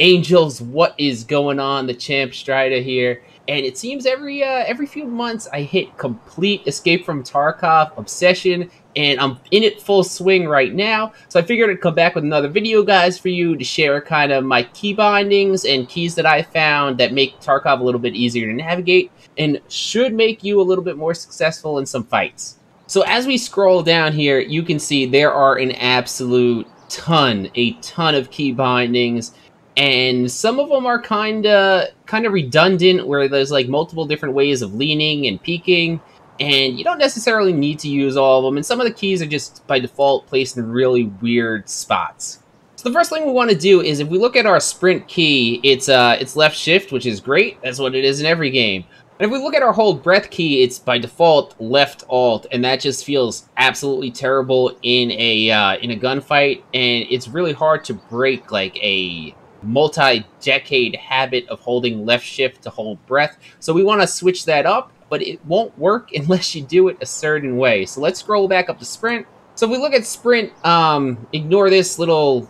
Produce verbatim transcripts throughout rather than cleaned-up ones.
Angels, what is going on? The Champ Strider here, and it seems every uh, every few months I hit complete Escape from Tarkov obsession, and I'm in it full swing right now. So I figured I'd come back with another video, guys, for you to share kind of my key bindings and keys that I found that make Tarkov a little bit easier to navigate and should make you a little bit more successful in some fights. So as we scroll down here, you can see there are an absolute ton, a ton of key bindings. And some of them are kind of kind of redundant, where there's like multiple different ways of leaning and peeking, and you don't necessarily need to use all of them. And some of the keys are just by default placed in really weird spots. So the first thing we want to do is, if we look at our sprint key, it's uh it's left shift, which is great. That's what it is in every game. And if we look at our hold breath key, it's by default left alt, and that just feels absolutely terrible in a uh, in a gunfight, and it's really hard to break like a multi-decade habit of holding left shift to hold breath. So we want to switch that up, but it won't work unless you do it a certain way. So let's scroll back up to sprint. So if we look at sprint, um ignore this little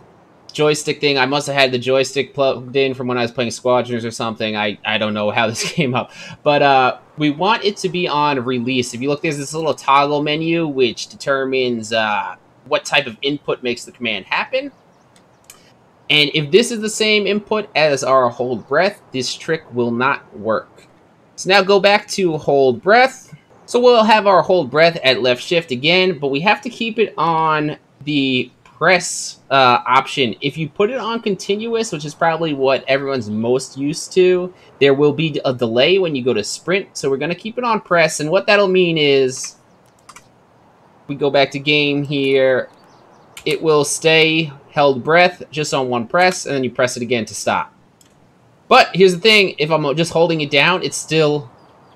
joystick thing. I must have had the joystick plugged in from when I was playing Squadroners or something. I I don't know how this came up, but uh we want it to be on release. If you look, there's this little toggle menu which determines uh what type of input makes the command happen. And if this is the same input as our hold breath, this trick will not work. So now go back to hold breath. So we'll have our hold breath at left shift again, but we have to keep it on the press uh, option. If you put it on continuous, which is probably what everyone's most used to, there will be a delay when you go to sprint. So we're gonna keep it on press. And what that'll mean is, we go back to game here, it will stay held breath just on one press, and then you press it again to stop. But here's the thing, if I'm just holding it down, it still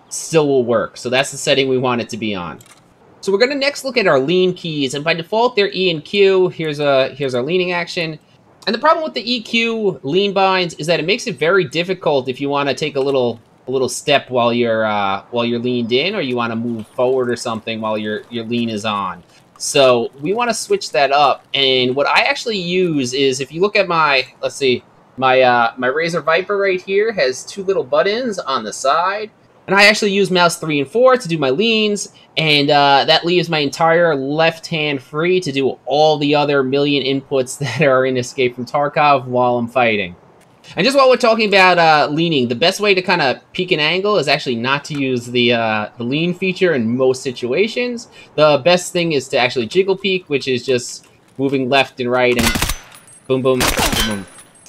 still will work. So that's the setting we want it to be on. So we're gonna next look at our lean keys, and by default they're E and Q. Here's a here's our leaning action. And the problem with the E Q lean binds is that it makes it very difficult if you want to take a little a little step while you're uh, while you're leaned in, or you want to move forward or something while your your lean is on. So we want to switch that up, and what I actually use is, if you look at my, let's see, my uh, my Razer Viper right here has two little buttons on the side, and I actually use mouse three and four to do my leans, and uh, that leaves my entire left hand free to do all the other million inputs that are in Escape from Tarkov while I'm fighting. And just while we're talking about uh, leaning, the best way to kind of peek an angle is actually not to use the, uh, the lean feature in most situations. The best thing is to actually jiggle peek, which is just moving left and right and boom, boom, boom, boom.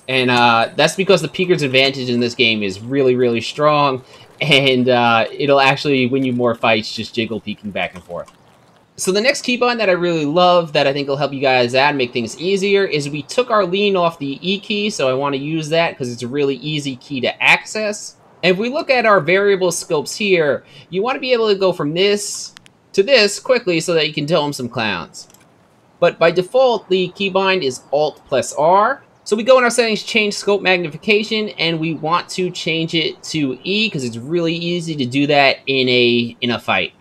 And uh, that's because the peeker's advantage in this game is really, really strong. And uh, it'll actually win you more fights just jiggle peeking back and forth. So the next key bind that I really love, that I think will help you guys out and make things easier, is we took our lean off the E key, so I want to use that because it's a really easy key to access. And if we look at our variable scopes here, you want to be able to go from this to this quickly so that you can tell them some clowns. But by default, the key bind is Alt plus R. So we go in our settings, change scope magnification, and we want to change it to E because it's really easy to do that in a in a fight.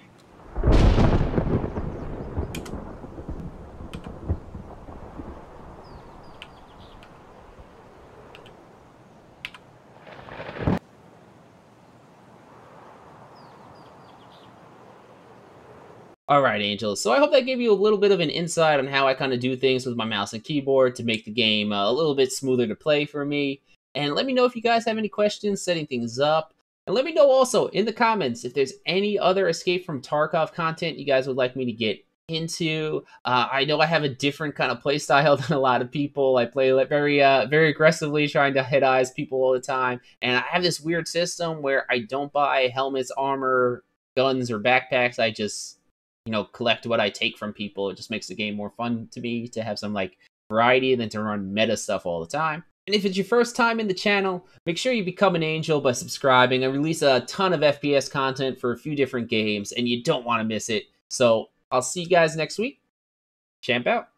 Alright, Angels, so I hope that gave you a little bit of an insight on how I kind of do things with my mouse and keyboard to make the game a little bit smoother to play for me. And let me know if you guys have any questions setting things up. And let me know also in the comments if there's any other Escape from Tarkov content you guys would like me to get into. Uh, I know I have a different kind of playstyle than a lot of people. I play very, uh, very aggressively, trying to hit eyes people all the time. And I have this weird system where I don't buy helmets, armor, guns, or backpacks. I just... you know, collect what I take from people. It just makes the game more fun to me to have some like variety than to run meta stuff all the time. And if it's your first time in the channel, make sure you become an angel by subscribing. I release a ton of F P S content for a few different games, and you don't want to miss it. So I'll see you guys next week. Champ out.